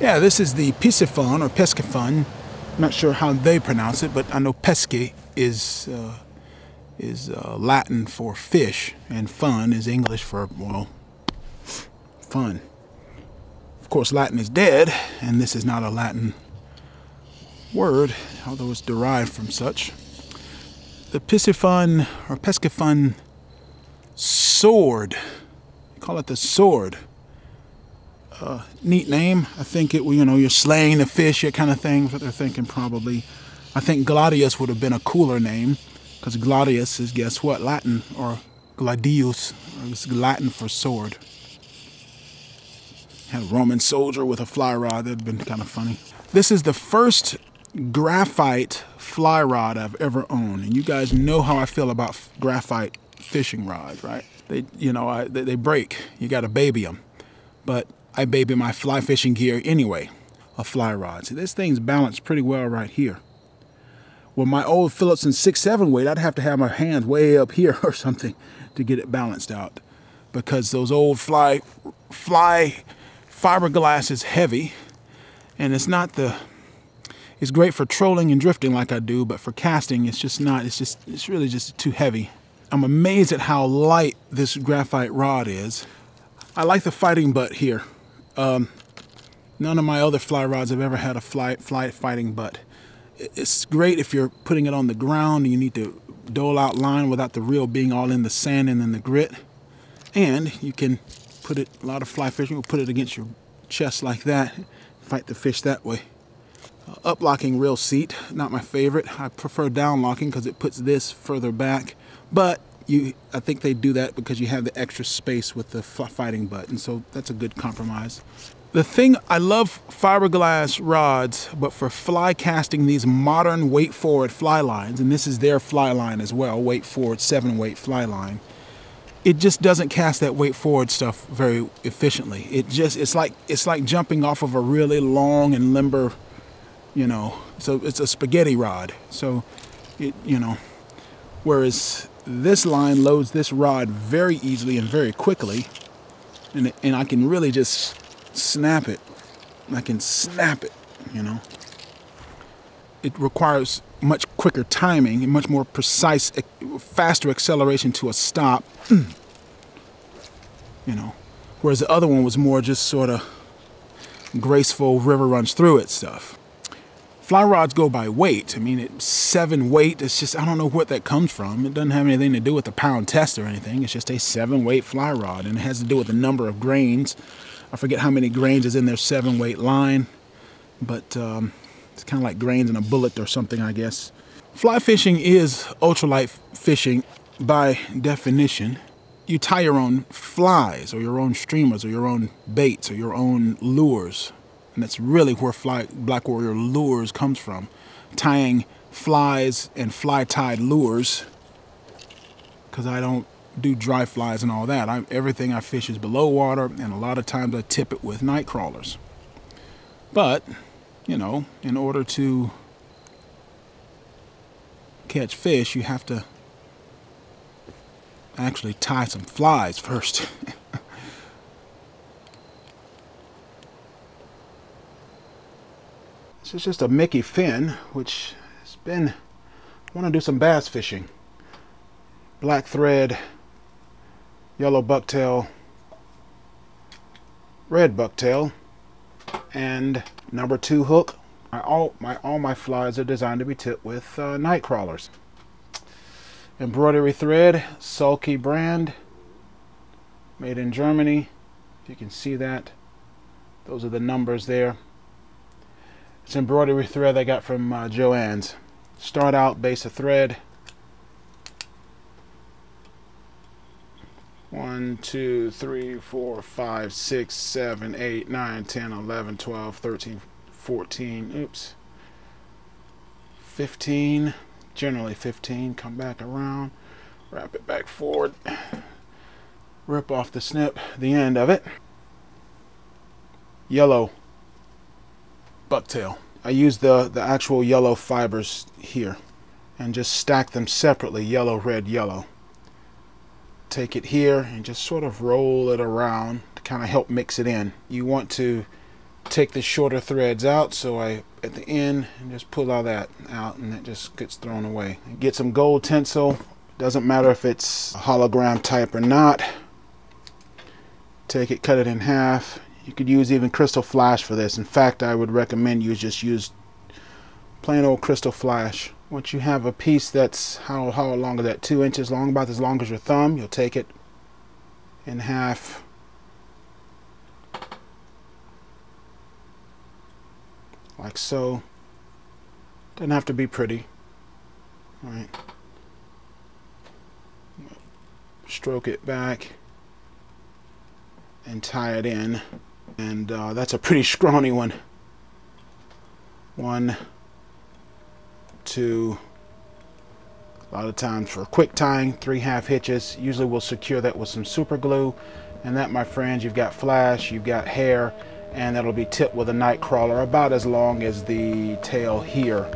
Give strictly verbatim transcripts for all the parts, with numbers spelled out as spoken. Yeah, this is the Piscifun or Piscifun. I'm not sure how they pronounce it, but I know pesce is uh, is uh, Latin for fish, and fun is English for, well, fun. Of course, Latin is dead, and this is not a Latin word, although it's derived from such. The Piscifun or Piscifun sword. They call it the sword. Uh, neat name. I think it, you know, you're slaying the fish, that kind of thing, what they're thinking probably. I think Gladius would have been a cooler name, because Gladius is, guess what, Latin, or Gladius, or it's Latin for sword. Had a Roman soldier with a fly rod, that'd been kind of funny. This is the first graphite fly rod I've ever owned, and you guys know how I feel about graphite fishing rods, right? They, you know, I, they, they break. You got to baby them, but I baby my fly fishing gear anyway, a fly rod. See, this thing's balanced pretty well right here. Well, my old Phillipson six seven weight, I'd have to have my hands way up here or something to get it balanced out, because those old fly fly fiberglass is heavy, and it's not the. It's great for trolling and drifting like I do, but for casting, it's just not. It's just. It's really just too heavy. I'm amazed at how light this graphite rod is. I like the fighting butt here. Um, none of my other fly rods have ever had a fly, fly fighting butt. It's great if you're putting it on the ground and you need to dole out line without the reel being all in the sand and in the grit. And you can put it, a lot of fly fishing, will put it against your chest like that, fight the fish that way. Uh, up-locking reel seat, not my favorite. I prefer down-locking because it puts this further back. But you, I think they do that because you have the extra space with the fighting butt, and so that's a good compromise. The thing, I love fiberglass rods, but for fly casting these modern weight forward fly lines, and this is their fly line as well, weight forward, seven weight fly line, it just doesn't cast that weight forward stuff very efficiently. It just, it's like, it's like jumping off of a really long and limber, you know, so it's a spaghetti rod. So it, you know, whereas this line loads this rod very easily and very quickly, and, and I can really just snap it. I can snap it, you know. It requires much quicker timing and much more precise, faster acceleration to a stop, you know, whereas the other one was more just sort of graceful river runs through it stuff. Fly rods go by weight. I mean, it's seven weight. It's just, I don't know what that comes from. It doesn't have anything to do with the pound test or anything. It's just a seven weight fly rod, and it has to do with the number of grains. I forget how many grains is in their seven weight line, but um, it's kind of like grains in a bullet or something, I guess. Fly fishing is ultralight fishing by definition. You tie your own flies or your own streamers or your own baits or your own lures. And that's really where Fly Black Warrior lures comes from, tying flies and fly-tied lures, because I don't do dry flies and all that. I, everything I fish is below water, and a lot of times I tip it with night crawlers. But, you know, in order to catch fish, you have to actually tie some flies first. This is just a Mickey Finn, which has been, I want to do some bass fishing. Black thread, yellow bucktail, red bucktail, and number two hook. I, all, my, all my flies are designed to be tipped with uh, night crawlers. Embroidery thread, Sulky brand, made in Germany. If you can see that, those are the numbers there. It's embroidery thread I got from uh, Joann's. Start out, base of thread. One, two, three, four, five, six, seven, eight, nine, ten, eleven, twelve, thirteen, fourteen, oops. fifteen, generally fifteen. Come back around, wrap it back forward, rip off the snip, the end of it. Yellow bucktail. I use the, the actual yellow fibers here and just stack them separately, yellow, red, yellow. Take it here and just sort of roll it around to kind of help mix it in. You want to take the shorter threads out, so I at the end and just pull all that out, and it just gets thrown away. Get some gold tinsel, doesn't matter if it's hologram type or not. Take it, cut it in half. You could use even crystal flash for this. In fact, I would recommend you just use plain old crystal flash. Once you have a piece that's how how long is that, two inches long, about as long as your thumb, you'll take it in half. Like so. Doesn't have to be pretty. All right. Stroke it back and tie it in. And uh, that's a pretty scrawny one. One, two. A lot of times for quick tying, three half hitches. Usually we'll secure that with some super glue. And that, my friends, you've got flash, you've got hair, and that'll be tipped with a night crawler about as long as the tail here.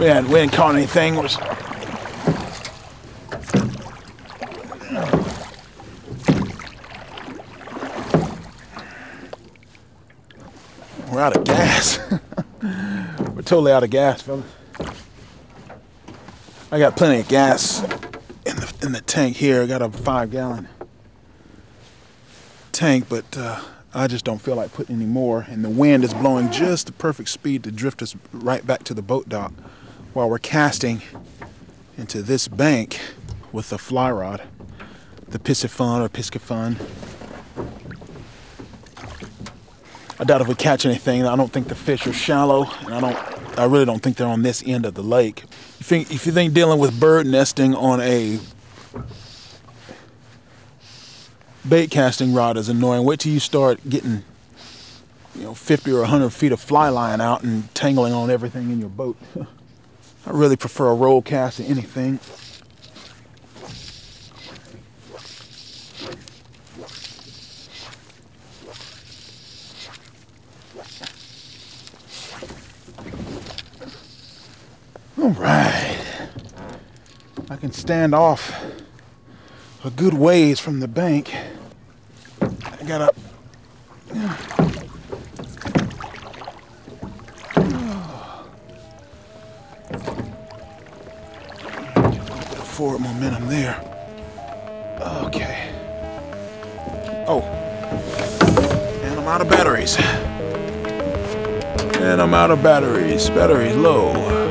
Yeah, we didn't caught anything. We're sorry. We're out of gas. We're totally out of gas, fellas. I got plenty of gas in the in the tank here. I got a five gallon tank, but uh, I just don't feel like putting any more. And the wind is blowing just the perfect speed to drift us right back to the boat dock, while we're casting into this bank with the fly rod, the Piscifun or Piscifun. I doubt if we catch anything. I don't think the fish are shallow, and I don't, I really don't think they're on this end of the lake. You think, if you think dealing with bird nesting on a bait casting rod is annoying, wait till you start getting, you know, fifty or a hundred feet of fly line out and tangling on everything in your boat. I really prefer a roll cast to anything. All right. I can stand off a good ways from the bank. I got up. Forward momentum there. Okay. Oh, and I'm out of batteries. And I'm out of batteries. Batteries low.